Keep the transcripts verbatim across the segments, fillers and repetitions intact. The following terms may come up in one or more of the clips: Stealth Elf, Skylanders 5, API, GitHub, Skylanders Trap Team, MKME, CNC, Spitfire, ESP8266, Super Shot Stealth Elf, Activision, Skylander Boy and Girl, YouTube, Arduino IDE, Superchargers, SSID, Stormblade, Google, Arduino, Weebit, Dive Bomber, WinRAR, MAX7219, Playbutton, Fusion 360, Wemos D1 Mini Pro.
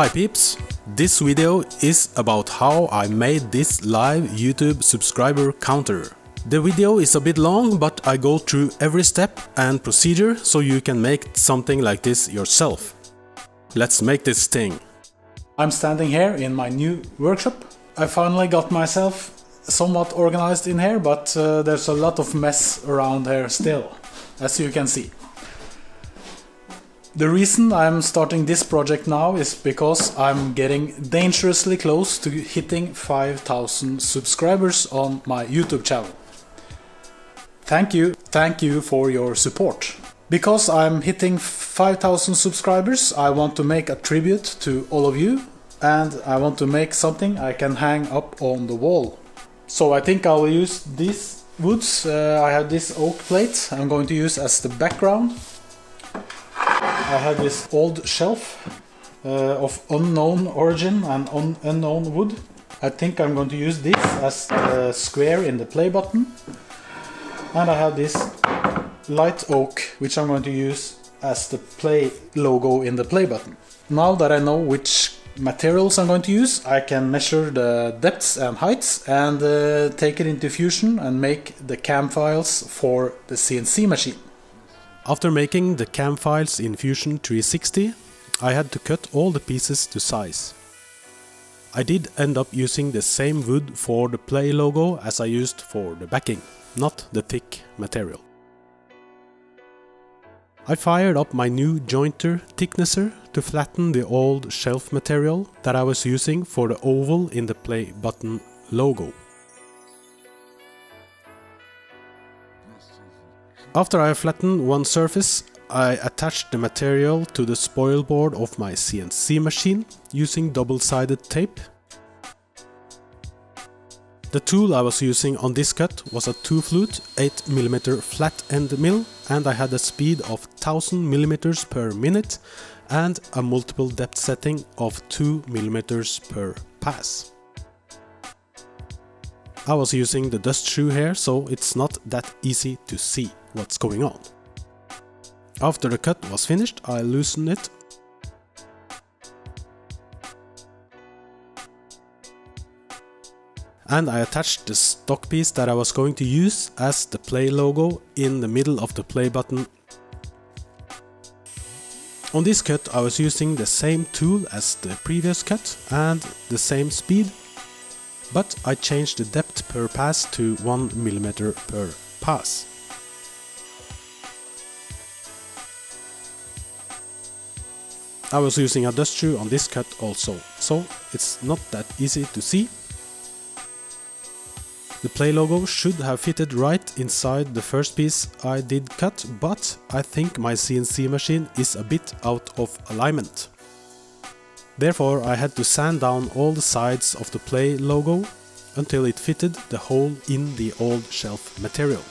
Hi peeps! This video is about how I made this live YouTube subscriber counter. The video is a bit long, but I go through every step and procedure so you can make something like this yourself. Let's make this thing. I'm standing here in my new workshop. I finally got myself somewhat organized in here, but uh, there's a lot of mess around here still, as you can see. The reason I'm starting this project now is because I'm getting dangerously close to hitting five thousand subscribers on my YouTube channel. Thank you, thank you for your support. Because I'm hitting five thousand subscribers, I want to make a tribute to all of you, and I want to make something I can hang up on the wall. So I think I will use these woods. Uh, I have this oak plate I'm going to use as the background. I have this old shelf uh, of unknown origin and un unknown wood. I think I'm going to use this as the square in the play button. And I have this light oak, which I'm going to use as the play logo in the play button. Now that I know which materials I'm going to use, I can measure the depths and heights and uh, take it into Fusion and make the cam files for the C N C machine. After making the cam files in Fusion three sixty, I had to cut all the pieces to size. I did end up using the same wood for the play logo as I used for the backing, not the thick material. I fired up my new jointer thicknesser to flatten the old shelf material that I was using for the oval in the play button logo. After I flattened one surface, I attached the material to the spoil board of my C N C machine using double-sided tape. The tool I was using on this cut was a two-flute eight millimeter flat-end mill, and I had a speed of one thousand millimeters per minute and a multiple depth setting of two millimeters per pass. I was using the dust shoe here, so it's not that easy to see what's going on. After the cut was finished, I loosened it. And I attached the stock piece that I was going to use as the play logo in the middle of the play button. On this cut, I was using the same tool as the previous cut and the same speed, but I changed the depth per pass to one millimeter per pass. I was using a dust shoe on this cut also, so it's not that easy to see. The play logo should have fitted right inside the first piece I did cut, but I think my C N C machine is a bit out of alignment. Therefore, I had to sand down all the sides of the play logo until it fitted the hole in the old shelf material.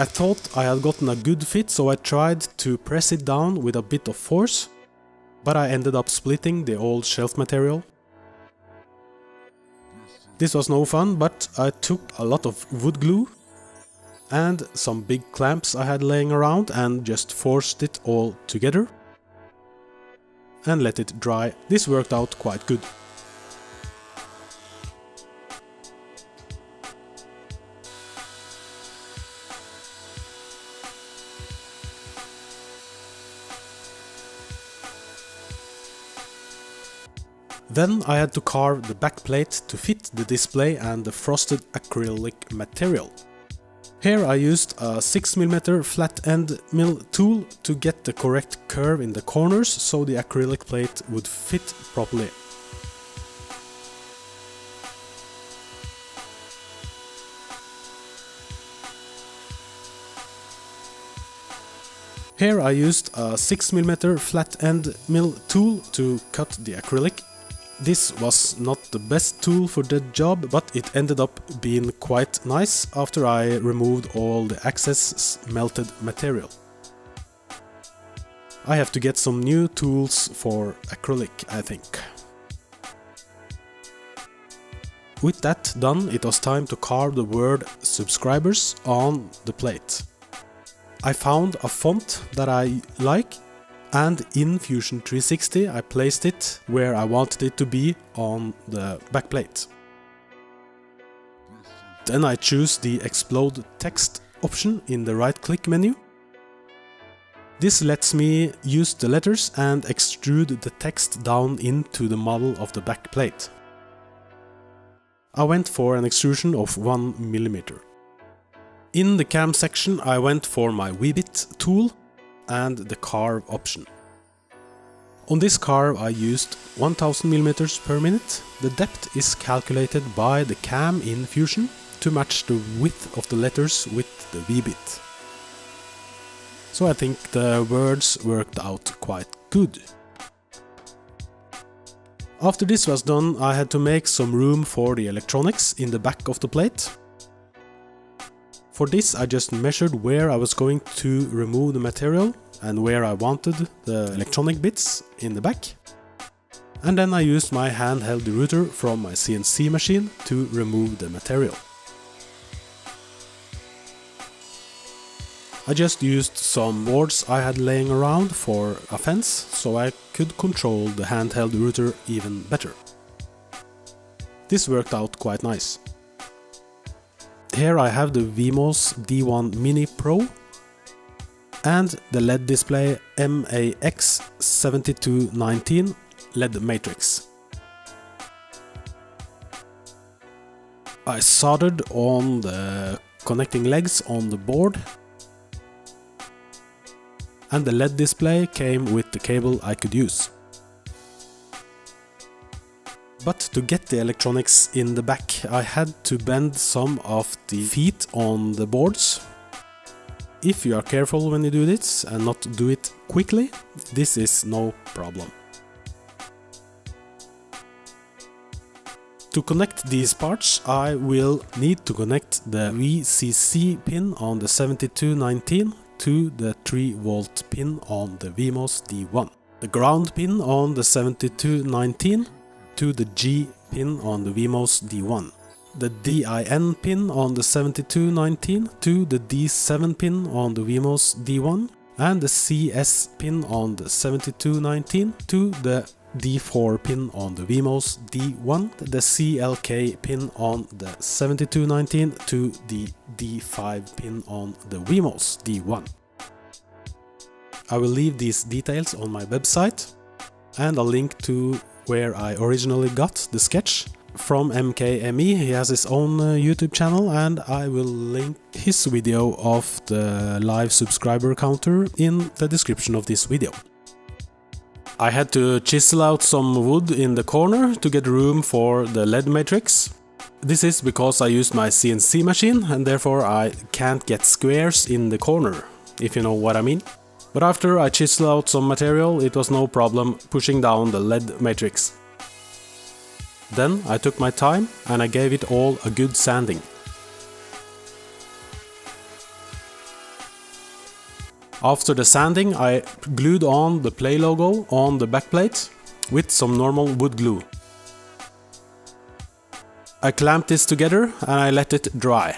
I thought I had gotten a good fit, so I tried to press it down with a bit of force, but I ended up splitting the old shelf material. This was no fun, but I took a lot of wood glue and some big clamps I had laying around and just forced it all together and let it dry. This worked out quite good. Then I had to carve the back plate to fit the display and the frosted acrylic material. Here I used a six millimeter flat end mill tool to get the correct curve in the corners so the acrylic plate would fit properly. Here I used a six millimeter flat end mill tool to cut the acrylic. This was not the best tool for the job, but it ended up being quite nice after I removed all the excess melted material. I have to get some new tools for acrylic, I think. With that done, it was time to carve the word subscribers on the plate. I found a font that I like And in Fusion three sixty I placed it where I wanted it to be on the backplate. Then I choose the Explode Text option in the right-click menu. This lets me use the letters and extrude the text down into the model of the backplate. I went for an extrusion of one millimeter. In the cam section I went for my Weebit tool and the carve option. On this carve I used one thousand millimeters per minute. The depth is calculated by the cam in Fusion to match the width of the letters with the Weebit. So I think the words worked out quite good. After this was done, I had to make some room for the electronics in the back of the plate. For this I just measured where I was going to remove the material and where I wanted the electronic bits in the back. And then I used my handheld router from my C N C machine to remove the material. I just used some boards I had laying around for a fence, so I could control the handheld router even better. This worked out quite nice. Here I have the Wemos D one Mini Pro and the L E D display M A X seven two one nine L E D matrix. I soldered on the connecting legs on the board. And the L E D display came with the cable I could use. But to get the electronics in the back, I had to bend some of the feet on the boards. If you are careful when you do this and not do it quickly, this is no problem. To connect these parts, I will need to connect the V C C pin on the seven two one nine to the three volt pin on the Wemos D one, the ground pin on the seven two one nine to the G pin on the Wemos D one, the D I N pin on the seven two one nine to the D seven pin on the Wemos D one, and the C S pin on the seven two one nine to the D four pin on the Wemos D one, the C L K pin on the seven two one nine to the D five pin on the Wemos D one. I will leave these details on my website and a link to where I originally got the sketch from M K M E. He has his own uh, YouTube channel, and I will link his video of the live subscriber counter in the description of this video. I had to chisel out some wood in the corner to get room for the L E D matrix. This is because I used my C N C machine and therefore I can't get squares in the corner, if you know what I mean. But after I chiseled out some material, it was no problem pushing down the L E D matrix. Then I took my time and I gave it all a good sanding. After the sanding, I glued on the Play logo on the backplate with some normal wood glue. I clamped this together and I let it dry.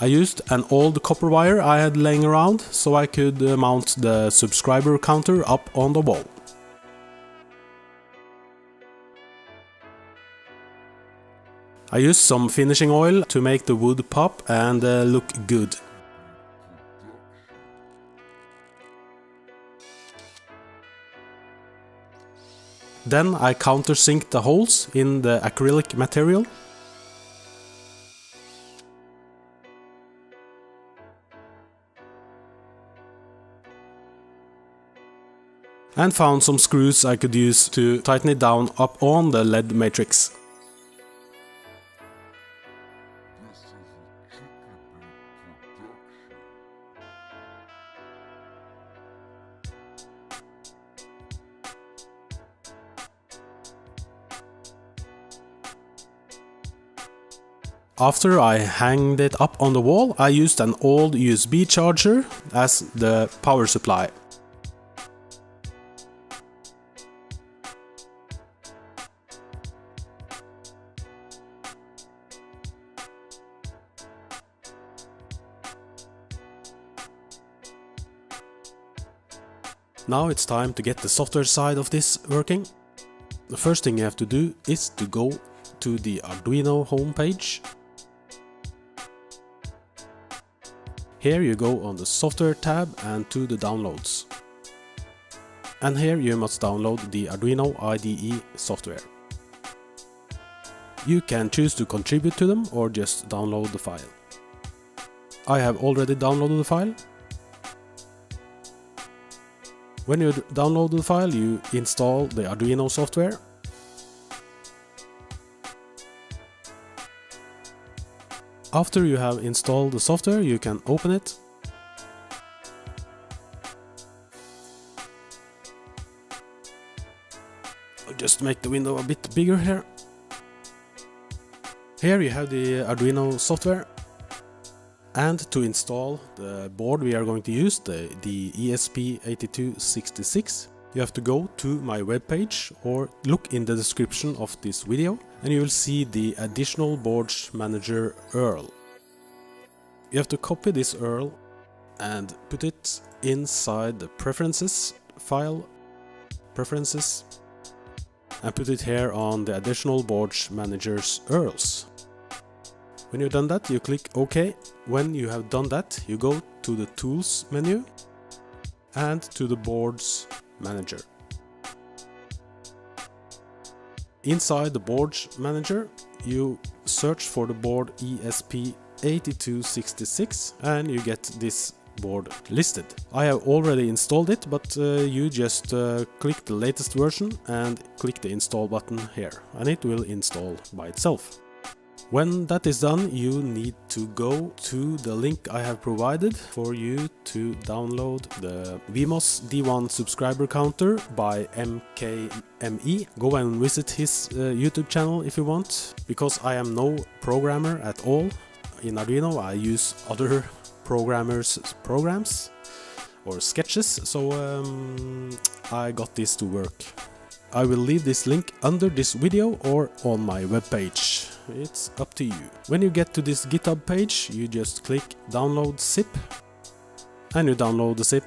I used an old copper wire I had laying around so I could mount the subscriber counter up on the wall. I used some finishing oil to make the wood pop and uh, look good. Then I countersinked the holes in the acrylic material. And found some screws I could use to tighten it down up on the L E D matrix. After I hanged it up on the wall, I used an old U S B charger as the power supply. Now it's time to get the software side of this working. The first thing you have to do is to go to the Arduino homepage. Here you go on the software tab and to the downloads. And here you must download the Arduino I D E software. You can choose to contribute to them or just download the file. I have already downloaded the file. When you download the file, you install the Arduino software. After you have installed the software, you can open it. I'll just make the window a bit bigger here. Here you have the Arduino software. And to install the board we are going to use, the, the E S P eight two six six, you have to go to my webpage or look in the description of this video and you will see the additional boards manager U R L. You have to copy this U R L and put it inside the preferences file, preferences, and put it here on the additional boards managers U R Ls. When you've done that, you click OK. When you have done that, you go to the Tools menu and to the Boards Manager. Inside the Boards Manager, you search for the board E S P eight two six six and you get this board listed. I have already installed it, but uh, you just uh, click the latest version and click the Install button here, and it will install by itself. When that is done, you need to go to the link I have provided for you to download the Wemos D one subscriber counter by M K M E. Go and visit his uh, YouTube channel if you want, because I am no programmer at all. In Arduino I use other programmers' programs or sketches, so um, I got this to work. I will leave this link under this video or on my webpage. It's up to you. When you get to this GitHub page, you just click download zip and you download the zip.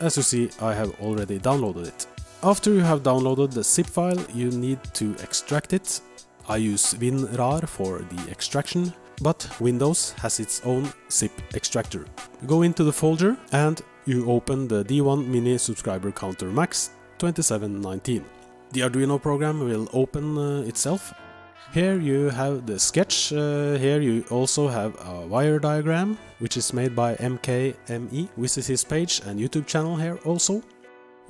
As you see, I have already downloaded it. After you have downloaded the zip file, you need to extract it. I use WinRAR for the extraction, but Windows has its own zip extractor. Go into the folder and you open the D one Mini subscriber counter max two seven one nine. The Arduino program will open uh, itself. Here you have the sketch, uh, here you also have a wire diagram, which is made by M K M E. Visit his page and YouTube channel here also.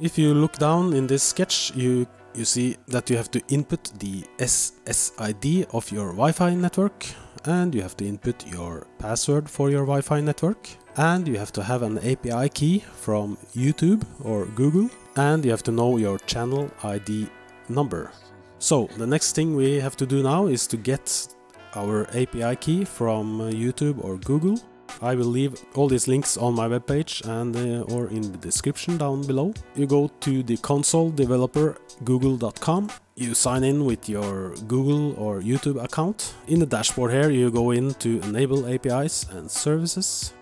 If you look down in this sketch, you, you see that you have to input the S S I D of your Wi-Fi network, and you have to input your password for your Wi-Fi network, and you have to have an A P I key from YouTube or Google, and you have to know your channel I D number. So the next thing we have to do now is to get our A P I key from YouTube or Google. I will leave all these links on my webpage and uh, or in the description down below. You go to the console developer google dot com. You sign in with your Google or YouTube account. In the dashboard here you go in to enable A P Is and services.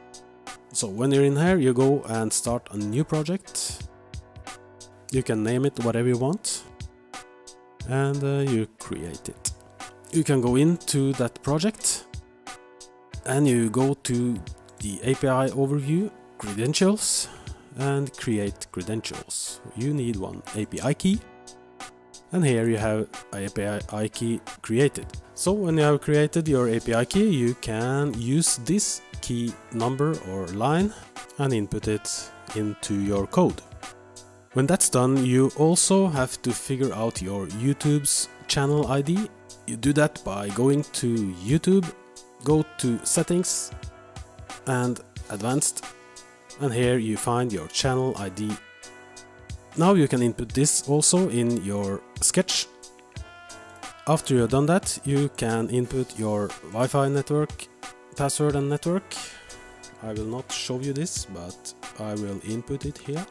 So when you're in here you go and start a new project. You can name it whatever you want. And uh, you create it. You can go into that project and you go to the A P I overview, credentials, and create credentials. You need one A P I key, and here you have an A P I key created. So when you have created your A P I key, you can use this key number or line and input it into your code. When that's done, you also have to figure out your YouTube's channel I D. You do that by going to YouTube, go to Settings and Advanced, and here you find your channel I D. Now you can input this also in your sketch. After you've done that, you can input your Wi-Fi network, password and network. I will not show you this, but I will input it here.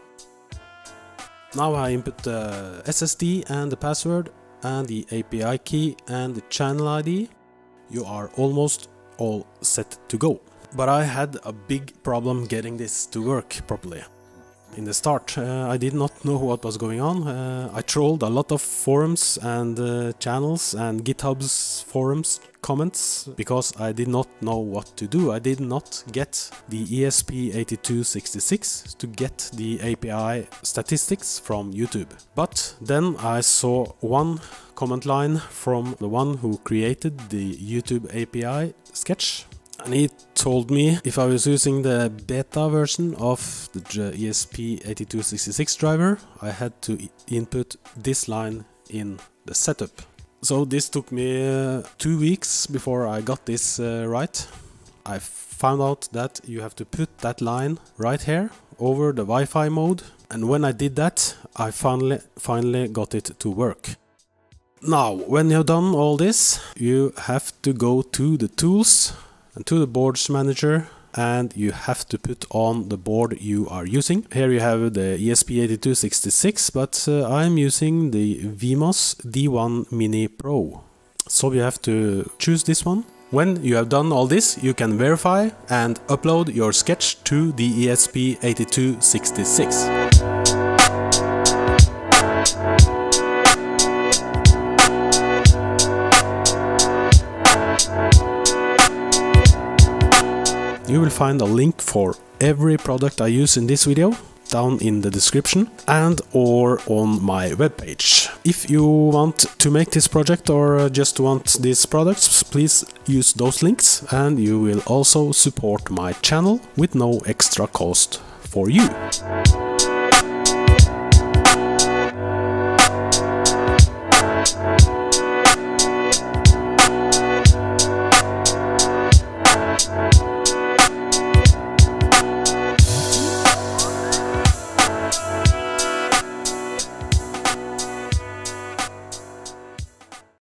Now I input the S S D and the password and the A P I key and the channel I D. You are almost all set to go. But I had a big problem getting this to work properly. in the start. Uh, I did not know what was going on. Uh, I trolled a lot of forums and uh, channels and GitHub's forums comments because I did not know what to do. I did not get the E S P eight two six six to get the A P I statistics from YouTube. But then I saw one comment line from the one who created the YouTube A P I sketch. And he told me if I was using the beta version of the E S P eight two six six driver, I had to input this line in the setup. So this took me uh, two weeks before I got this uh, right. I found out that you have to put that line right here over the Wi-Fi mode. And when I did that, I finally, finally got it to work. Now, when you've done all this, you have to go to the tools and to the boards manager, and you have to put on the board you are using. Here you have the E S P eight two six six, but uh, I'm using the Wemos D one Mini Pro. So you have to choose this one. When you have done all this, you can verify and upload your sketch to the E S P eight two six six. You will find a link for every product I use in this video down in the description and or on my webpage. If you want to make this project or just want these products, please use those links, and you will also support my channel with no extra cost for you.